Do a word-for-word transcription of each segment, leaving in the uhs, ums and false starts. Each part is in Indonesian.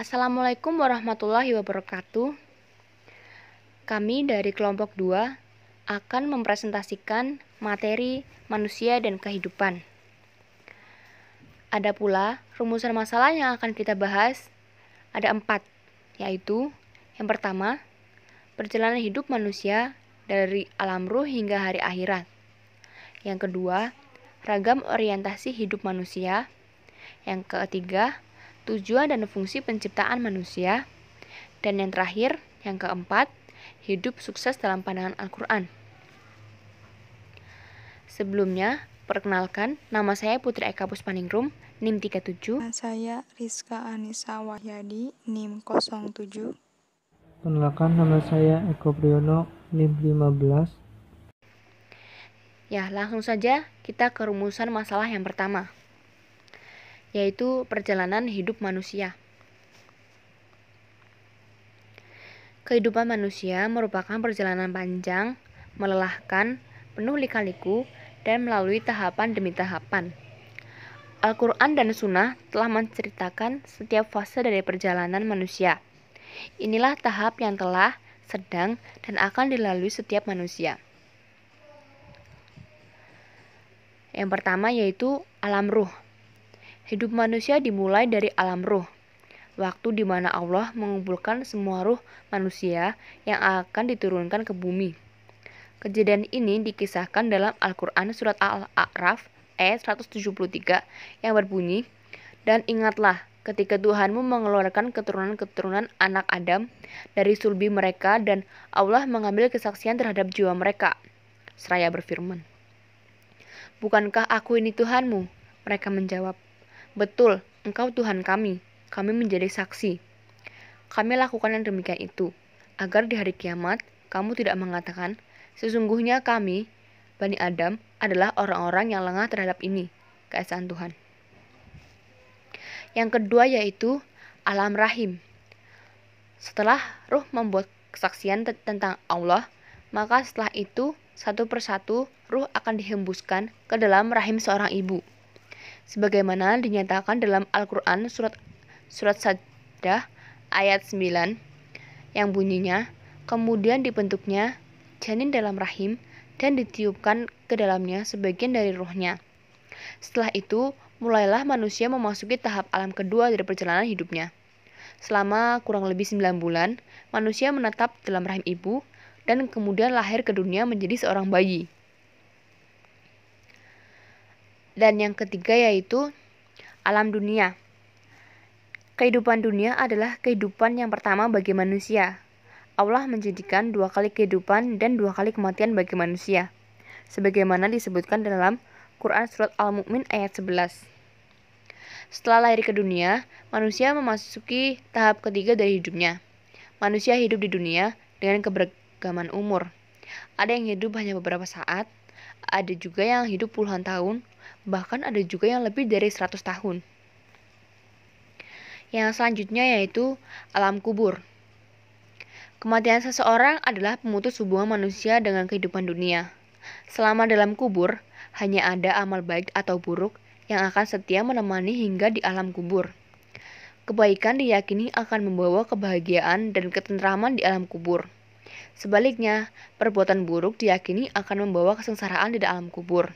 Assalamualaikum warahmatullahi wabarakatuh. Kami dari kelompok dua akan mempresentasikan materi manusia dan kehidupan. Ada pula rumusan masalah yang akan kita bahas. Ada empat, yaitu yang pertama, perjalanan hidup manusia dari alam ruh hingga hari akhirat. Yang kedua, ragam orientasi hidup manusia. Yang ketiga, tujuan dan fungsi penciptaan manusia. Dan yang terakhir, yang keempat, hidup sukses dalam pandangan Al-Quran. Sebelumnya, perkenalkan, nama saya Putri Eka Puspaningrum, NIM tiga tujuh. Nama saya Rizka Anissa Wahyadi, NIM nol tujuh. Perkenalkan, nama saya Eko Priyono, NIM lima belas. Ya, langsung saja kita ke rumusan masalah yang pertama, yaitu perjalanan hidup manusia. Kehidupan manusia merupakan perjalanan panjang, melelahkan, penuh lika-liku, dan melalui tahapan demi tahapan. Al-Quran dan Sunnah telah menceritakan setiap fase dari perjalanan manusia. Inilah tahap yang telah, sedang, dan akan dilalui setiap manusia. Yang pertama yaitu alam ruh. Hidup manusia dimulai dari alam ruh, waktu di mana Allah mengumpulkan semua ruh manusia yang akan diturunkan ke bumi. Kejadian ini dikisahkan dalam Al-Quran surat Al-A'raf ayat seratus tujuh puluh tiga yang berbunyi, "Dan ingatlah ketika Tuhanmu mengeluarkan keturunan-keturunan anak Adam dari sulbi mereka dan Allah mengambil kesaksian terhadap jiwa mereka, seraya berfirman, bukankah aku ini Tuhanmu? Mereka menjawab, betul, engkau Tuhan kami, kami menjadi saksi. Kami lakukan yang demikian itu, agar di hari kiamat, kamu tidak mengatakan, sesungguhnya kami, Bani Adam, adalah orang-orang yang lengah terhadap ini, keesaan Tuhan." Yang kedua yaitu alam rahim. Setelah ruh membuat kesaksian tentang Allah, maka setelah itu, satu persatu, ruh akan dihembuskan ke dalam rahim seorang ibu. Sebagaimana dinyatakan dalam Al-Quran surat, surat Sajdah ayat sembilan yang bunyinya, kemudian dibentuknya janin dalam rahim dan ditiupkan ke dalamnya sebagian dari ruhnya. Setelah itu, mulailah manusia memasuki tahap alam kedua dari perjalanan hidupnya. Selama kurang lebih sembilan bulan, manusia menetap dalam rahim ibu, dan kemudian lahir ke dunia menjadi seorang bayi. Dan yang ketiga yaitu alam dunia. Kehidupan dunia adalah kehidupan yang pertama bagi manusia. Allah menjadikan dua kali kehidupan dan dua kali kematian bagi manusia, sebagaimana disebutkan dalam Quran surat Al-Mukmin ayat sebelas. Setelah lahir ke dunia, manusia memasuki tahap ketiga dari hidupnya. Manusia hidup di dunia dengan keberagaman gaman umur. Ada yang hidup hanya beberapa saat, ada juga yang hidup puluhan tahun, bahkan ada juga yang lebih dari seratus tahun. Yang selanjutnya yaitu alam kubur. Kematian seseorang adalah pemutus hubungan manusia dengan kehidupan dunia. Selama dalam kubur, hanya ada amal baik atau buruk yang akan setia menemani hingga di alam kubur. Kebaikan diyakini akan membawa kebahagiaan dan ketentraman di alam kubur. Sebaliknya, perbuatan buruk diyakini akan membawa kesengsaraan di alam kubur.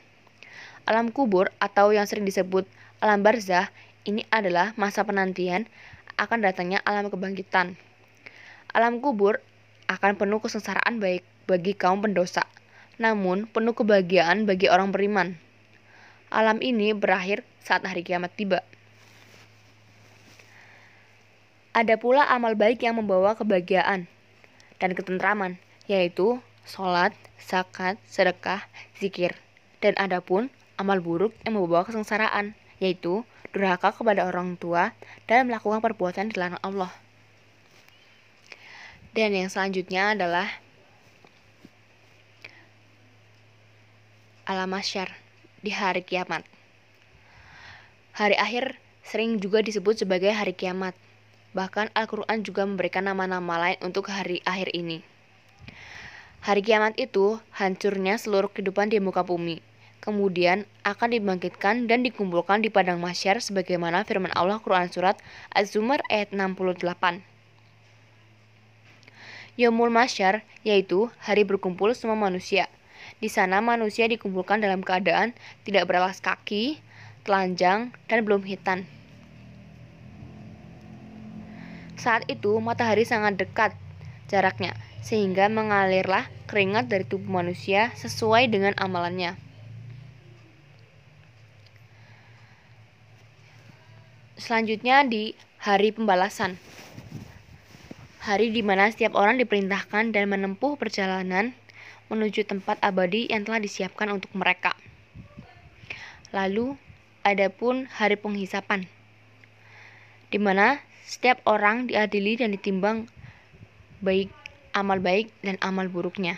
Alam kubur atau yang sering disebut alam barzah ini adalah masa penantian akan datangnya alam kebangkitan. Alam kubur akan penuh kesengsaraan baik bagi kaum pendosa, namun penuh kebahagiaan bagi orang beriman. Alam ini berakhir saat hari kiamat tiba. Ada pula amal baik yang membawa kebahagiaan dan ketentraman, yaitu sholat, zakat, sedekah, zikir. Dan ada pun amal buruk yang membawa kesengsaraan, yaitu durhaka kepada orang tua dan melakukan perbuatan dilarang Allah. Dan yang selanjutnya adalah alam mahsyar, di hari kiamat. Hari akhir sering juga disebut sebagai hari kiamat. Bahkan Al-Quran juga memberikan nama-nama lain untuk hari akhir ini. Hari kiamat itu hancurnya seluruh kehidupan di muka bumi. kemudian akan dibangkitkan dan dikumpulkan di padang mahsyar sebagaimana firman Allah Quran surat Az-Zumar ayat enam puluh delapan. Yaumul Mahsyar yaitu hari berkumpul semua manusia. Di sana manusia dikumpulkan dalam keadaan tidak beralas kaki, telanjang, dan belum hitan. Saat itu matahari sangat dekat jaraknya, sehingga mengalirlah keringat dari tubuh manusia sesuai dengan amalannya. Selanjutnya di hari pembalasan, hari di mana setiap orang diperintahkan dan menempuh perjalanan menuju tempat abadi yang telah disiapkan untuk mereka. Lalu adapun hari penghisapan, di mana setiap orang diadili dan ditimbang baik amal baik dan amal buruknya.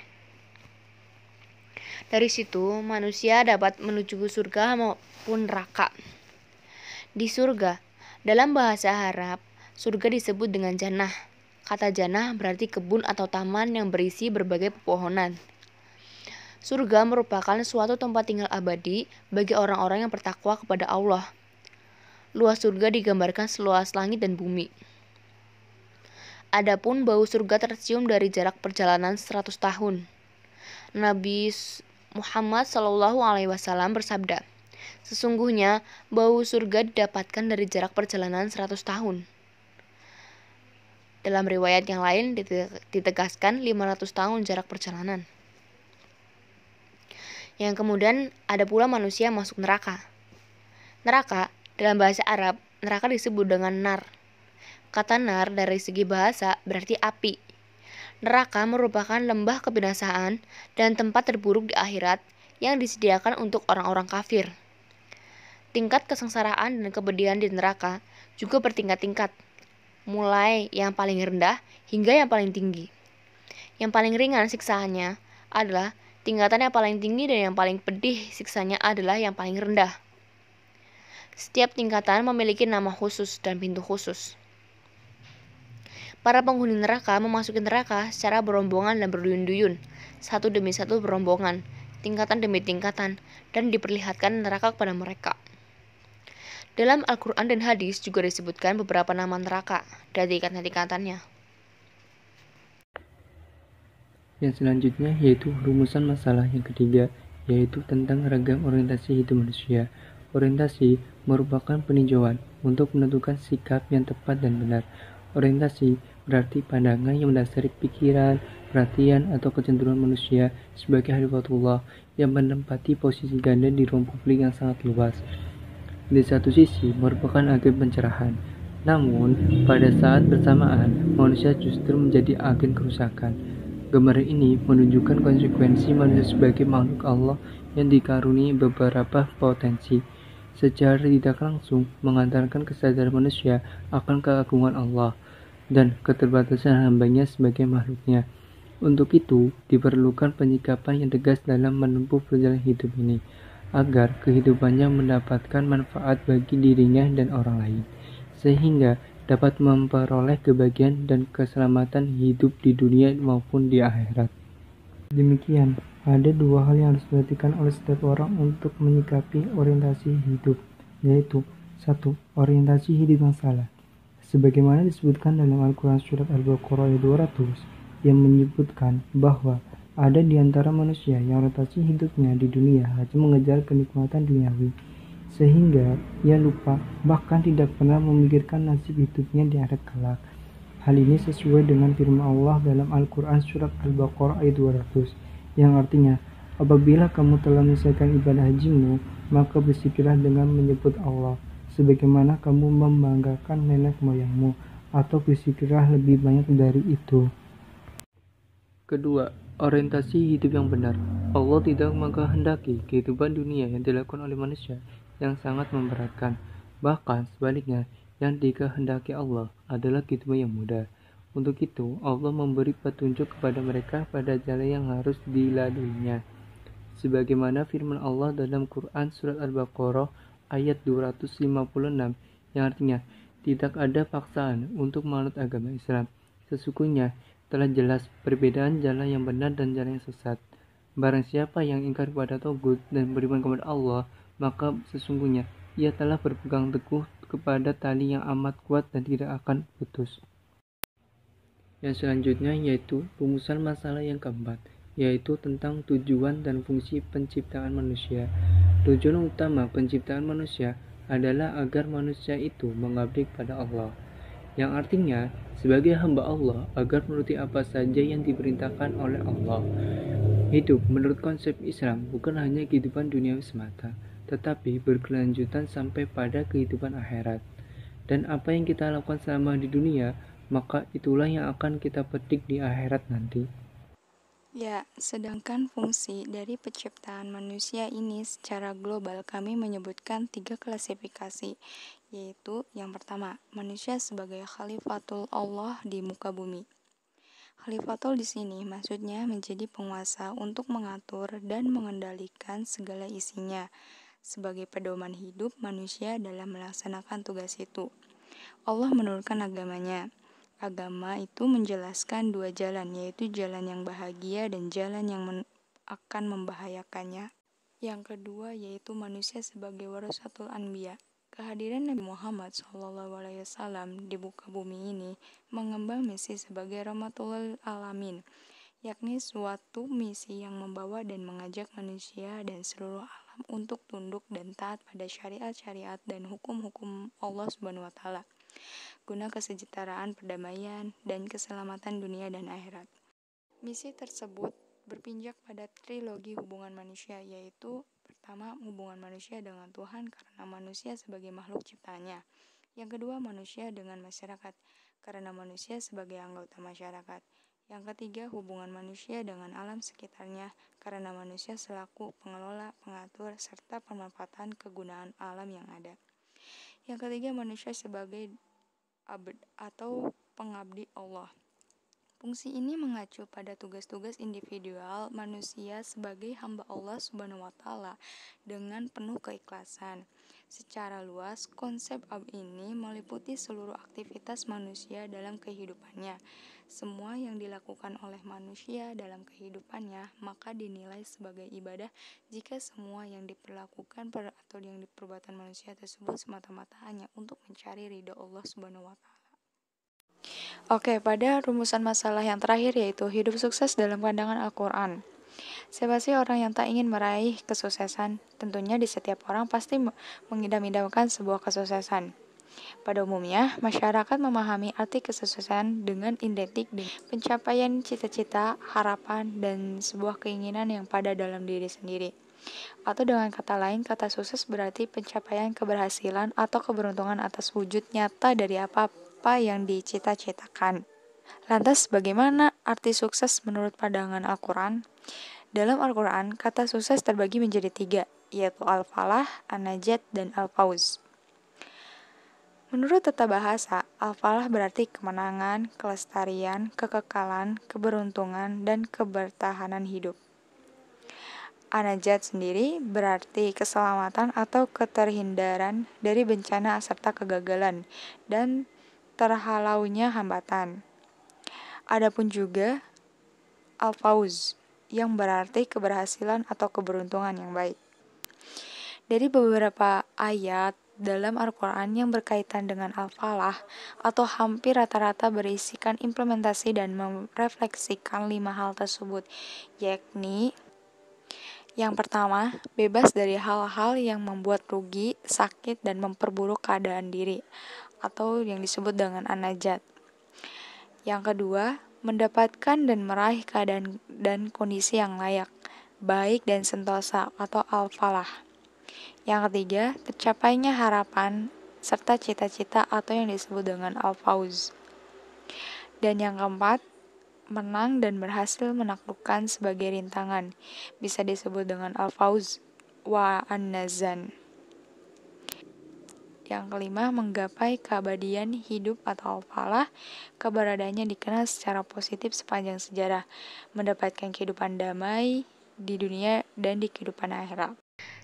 Dari situ manusia dapat menuju surga maupun neraka. Di surga, dalam bahasa Arab, surga disebut dengan jannah. Kata jannah berarti kebun atau taman yang berisi berbagai pepohonan. Surga merupakan suatu tempat tinggal abadi bagi orang-orang yang bertakwa kepada Allah. Luas surga digambarkan seluas langit dan bumi. Adapun bau surga tercium dari jarak perjalanan seratus tahun. Nabi Muhammad Shallallahu Alaihi Wasallam bersabda, sesungguhnya bau surga didapatkan dari jarak perjalanan seratus tahun. Dalam riwayat yang lain ditegaskan lima ratus tahun jarak perjalanan. Yang kemudian ada pula manusia masuk neraka. Neraka dalam bahasa Arab, neraka disebut dengan nar. Kata nar dari segi bahasa berarti api. Neraka merupakan lembah kebinasaan dan tempat terburuk di akhirat yang disediakan untuk orang-orang kafir. Tingkat kesengsaraan dan kepedihan di neraka juga bertingkat-tingkat, mulai yang paling rendah hingga yang paling tinggi. Yang paling ringan siksaannya adalah tingkatan yang paling tinggi, dan yang paling pedih siksanya adalah yang paling rendah. Setiap tingkatan memiliki nama khusus dan pintu khusus. Para penghuni neraka memasuki neraka secara berombongan dan berduyun-duyun, satu demi satu berombongan, tingkatan demi tingkatan, dan diperlihatkan neraka kepada mereka. Dalam Al-Quran dan hadis juga disebutkan beberapa nama neraka dan tingkatan-tingkatannya. Yang selanjutnya yaitu rumusan masalah yang ketiga, yaitu tentang ragam orientasi hidup manusia. Orientasi merupakan peninjauan untuk menentukan sikap yang tepat dan benar. Orientasi berarti pandangan yang mendasari pikiran, perhatian, atau kecenderungan manusia sebagai hadiratullah yang menempati posisi ganda di ruang publik yang sangat luas. Di satu sisi merupakan agen pencerahan, namun pada saat bersamaan manusia justru menjadi agen kerusakan. Gambaran ini menunjukkan konsekuensi manusia sebagai makhluk Allah yang dikaruniai beberapa potensi, secara tidak langsung mengantarkan kesadaran manusia akan keagungan Allah dan keterbatasan hambanya sebagai makhluknya. Untuk itu diperlukan penyikapan yang tegas dalam menempuh perjalanan hidup ini agar kehidupannya mendapatkan manfaat bagi dirinya dan orang lain, sehingga dapat memperoleh kebahagiaan dan keselamatan hidup di dunia maupun di akhirat. Demikian, ada dua hal yang harus diperhatikan oleh setiap orang untuk menyikapi orientasi hidup, yaitu satu. Orientasi hidup yang salah, sebagaimana disebutkan dalam Al-Quran Surat Al-Baqarah ayat dua ratus, yang menyebutkan bahwa ada di antara manusia yang orientasi hidupnya di dunia hanya mengejar kenikmatan duniawi, sehingga ia lupa bahkan tidak pernah memikirkan nasib hidupnya di akhirat kelak. Hal ini sesuai dengan firman Allah dalam Al-Quran Surat Al-Baqarah ayat dua ratus, yang artinya, apabila kamu telah menyelesaikan ibadah hajimu, maka bersikirlah dengan menyebut Allah, sebagaimana kamu membanggakan nenek moyangmu, atau bersikirlah lebih banyak dari itu. Kedua, orientasi hidup yang benar. Allah tidak menghendaki kehidupan dunia yang dilakukan oleh manusia yang sangat memberatkan. Bahkan sebaliknya, yang dikehendaki Allah adalah kehidupan yang mudah. Untuk itu, Allah memberi petunjuk kepada mereka pada jalan yang harus dilaluinya, sebagaimana firman Allah dalam Quran Surat Al-Baqarah ayat dua ratus lima puluh enam, yang artinya, tidak ada paksaan untuk menganut agama Islam. Sesungguhnya telah jelas perbedaan jalan yang benar dan jalan yang sesat. Barang siapa yang ingkar kepada Taugut dan beriman kepada Allah, maka sesungguhnya ia telah berpegang teguh kepada tali yang amat kuat dan tidak akan putus. Yang selanjutnya yaitu rumusan masalah yang keempat, yaitu tentang tujuan dan fungsi penciptaan manusia. Tujuan utama penciptaan manusia adalah agar manusia itu mengabdi kepada Allah, yang artinya sebagai hamba Allah agar menuruti apa saja yang diperintahkan oleh Allah. Hidup menurut konsep Islam bukan hanya kehidupan dunia semata, tetapi berkelanjutan sampai pada kehidupan akhirat. Dan apa yang kita lakukan selama di dunia, maka itulah yang akan kita petik di akhirat nanti. Ya, sedangkan fungsi dari penciptaan manusia ini secara global kami menyebutkan tiga klasifikasi, yaitu yang pertama, manusia sebagai khalifatul Allah di muka bumi. Khalifatul di sini maksudnya menjadi penguasa untuk mengatur dan mengendalikan segala isinya, sebagai pedoman hidup manusia dalam melaksanakan tugas itu. Allah menurunkan agamanya. Agama itu menjelaskan dua jalan, yaitu jalan yang bahagia dan jalan yang men- akan membahayakannya. Yang kedua yaitu manusia sebagai warasatul anbiya. Kehadiran Nabi Muhammad shallallahu alaihi wasallam di muka bumi ini mengemban misi sebagai Ramatullah Alamin, yakni suatu misi yang membawa dan mengajak manusia dan seluruh alam untuk tunduk dan taat pada syariat-syariat dan hukum-hukum Allah Subhanahu Wa Taala, guna kesejahteraan, perdamaian, dan keselamatan dunia dan akhirat. Misi tersebut berpinjak pada trilogi hubungan manusia, yaitu pertama, hubungan manusia dengan Tuhan karena manusia sebagai makhluk ciptaannya. Yang kedua, manusia dengan masyarakat karena manusia sebagai anggota masyarakat. Yang ketiga, hubungan manusia dengan alam sekitarnya karena manusia selaku pengelola, pengatur, serta pemanfaatan kegunaan alam yang ada. Yang ketiga, manusia sebagai abd atau pengabdi Allah. Fungsi ini mengacu pada tugas-tugas individual manusia sebagai hamba Allah Subhanahu Wa Taala dengan penuh keikhlasan. Secara luas, konsep abd ini meliputi seluruh aktivitas manusia dalam kehidupannya. Semua yang dilakukan oleh manusia dalam kehidupannya maka dinilai sebagai ibadah jika semua yang diperlakukan per, atau yang diperbuatan manusia tersebut semata-mata hanya untuk mencari ridha Allah Subhanahu Wa Taala. Oke, pada rumusan masalah yang terakhir yaitu hidup sukses dalam pandangan Al-Quran. Siapa sih orang yang tak ingin meraih kesuksesan? Tentunya di setiap orang pasti mengidam-idamkan sebuah kesuksesan. Pada umumnya, masyarakat memahami arti kesuksesan dengan identik dengan pencapaian cita-cita, harapan, dan sebuah keinginan yang pada dalam diri sendiri. Atau dengan kata lain, kata sukses berarti pencapaian keberhasilan atau keberuntungan atas wujud nyata dari apapun apa yang dicita-citakan. Lantas bagaimana arti sukses menurut pandangan Al-Quran? Dalam Al-Quran, kata sukses terbagi menjadi tiga, yaitu Al-Falah, Anajad, dan Al-Fawz. Menurut tata bahasa, Al-Falah berarti kemenangan, kelestarian, kekekalan, keberuntungan, dan kebertahanan hidup. Anajad sendiri berarti keselamatan atau keterhindaran dari bencana serta kegagalan dan terhalaunya hambatan. Adapun juga Al-Fawz yang berarti keberhasilan atau keberuntungan yang baik. Dari beberapa ayat dalam Al-Quran yang berkaitan dengan Al-Falah atau hampir rata-rata berisikan implementasi dan merefleksikan lima hal tersebut, yakni yang pertama, bebas dari hal-hal yang membuat rugi, sakit, dan memperburuk keadaan diri, atau yang disebut dengan anajat. Yang kedua, mendapatkan dan meraih keadaan dan kondisi yang layak, baik dan sentosa atau al-falah. Yang ketiga, tercapainya harapan serta cita-cita atau yang disebut dengan al-fawz. Dan yang keempat, menang dan berhasil menaklukkan sebagai rintangan, bisa disebut dengan al-fawz wa'an-Nazan. Yang kelima, menggapai keabadian hidup atau al-falah, keberadaannya dikenal secara positif sepanjang sejarah, mendapatkan kehidupan damai di dunia dan di kehidupan akhirat.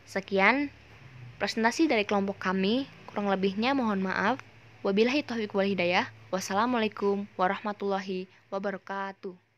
Sekian presentasi dari kelompok kami, kurang lebihnya mohon maaf. Wabillahi taufiq wal hidayah. Wassalamualaikum warahmatullahi wabarakatuh.